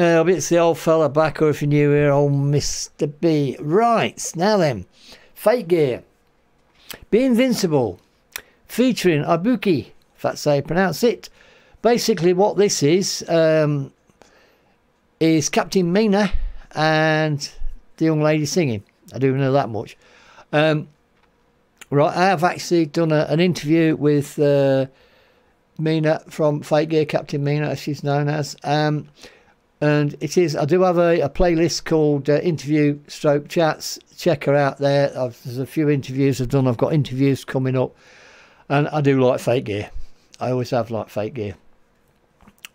It's the old fella back, or if you're new here, old Mr B. Right, now then, Fate Gear. Be Invincible, featuring Ibuki, if that's how you pronounce it. Basically what this is Captain Mina and the young lady singing. I do know that much. Right, I have actually done an interview with Mina from Fate Gear, Captain Mina as she's known as, and it is, I do have a playlist called Interview Stroke Chats. Check her out there. There's a few interviews I've done. I've got interviews coming up, and I do like Fate Gear. I always have liked Fate Gear.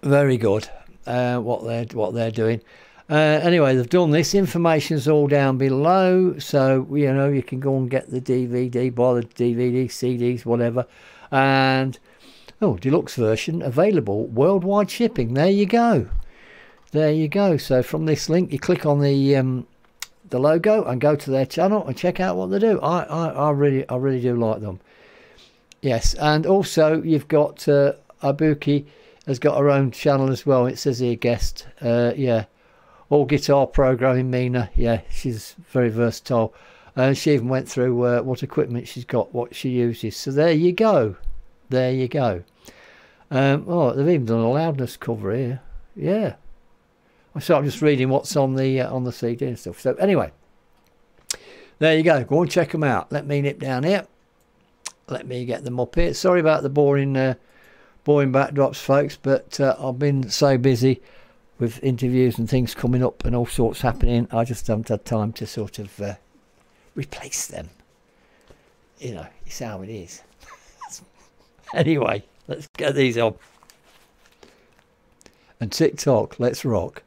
Very good, what they're doing. Anyway, they've done this. Information's all down below, so you know you can go and get the DVD, buy the DVD, CDs, whatever, and oh, deluxe version available, worldwide shipping. There you go, there you go. So from this link, you click on the logo and go to their channel and check out what they do. I really do like them. Yes, and also you've got Ibuki has got her own channel as well. It says here guest. Yeah. All guitar programming, Mina. Yeah, she's very versatile. She even went through what equipment she's got, what she uses. So there you go. There you go. Oh, they've even done a Loudness cover here. Yeah. So I'm just reading what's on the CD and stuff. So anyway, there you go. Go and check them out. Let me nip down here. Let me get them up here. Sorry about the boring backdrops, folks, but I've been so busy with interviews and things coming up and all sorts happening, I just haven't had time to sort of replace them. You know, it's how it is. Anyway, let's get these on. And TikTok, let's rock.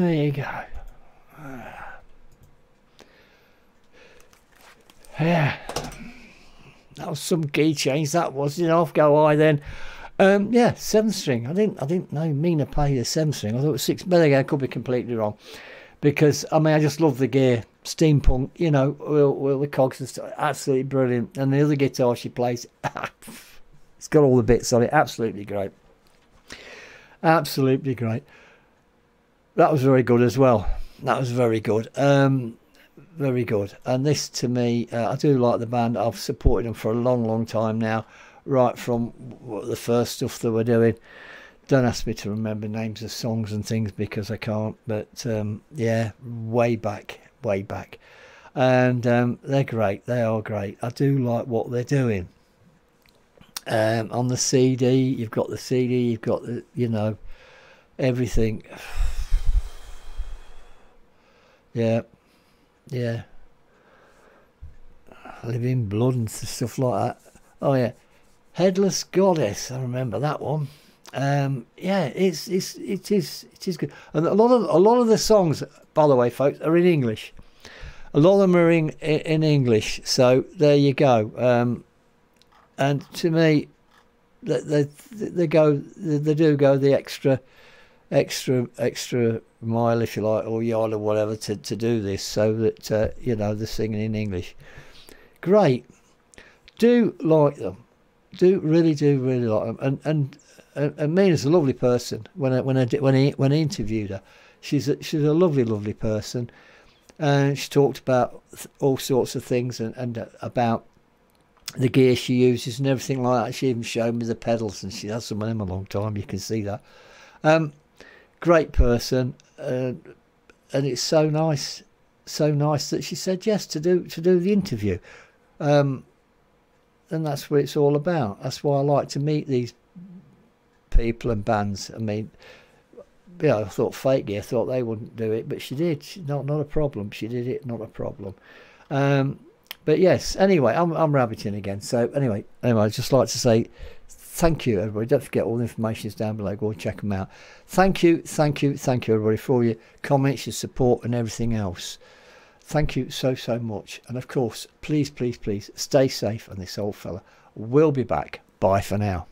There you go. Yeah, that was some key change. That was, you know. Off go I then. Yeah, 7th string. I didn't know Mina played a 7th string. I thought it was 6. But again, I could be completely wrong, because I mean, I just love the gear, steampunk. You know, all the cogs and stuff. Absolutely brilliant. And the other guitar she plays, it's got all the bits on it. Absolutely great. Absolutely great. That was very good as well. That was very good. Very good. And this, to me, I do like the band. I've supported them for a long time now, right from the first stuff they were doing. Don't ask me to remember names of songs and things, because I can't, but yeah, way back. And they're great. They are great. I do like what they're doing. On the CD, you've got the CD, you've got the, you know, everything. Yeah. Yeah, Living Blood and stuff like that. Oh yeah, Headless Goddess. I remember that one. Yeah, it is good. And a lot of the songs, by the way, folks, are in English. A lot of them are in English. So there you go. And to me, they do go the extra mile, if you like, or yard or whatever, to do this, so that you know, they're singing in English. Great. Do like them. Do really like them. And Mina's a lovely person. When I interviewed her, she's a lovely person, and she talked about all sorts of things and about the gear she uses and everything like that. She even showed me the pedals, and she has some of them a long time. You can see that. Great person, and it's so nice that she said yes to do the interview, and that's what it's all about. That's why I like to meet these people and bands. I mean, you know, I thought Fate Gear, I thought they wouldn't do it, but she did. Not a problem. She did it. Not a problem. But yes, anyway, I'm rabbiting again. So anyway, I'd just like to say thank you, everybody. Don't forget, all the information is down below. Go and check them out. Thank you, everybody, for all your comments, your support, and everything else. Thank you so much. And of course, please stay safe. And this old fella will be back. Bye for now.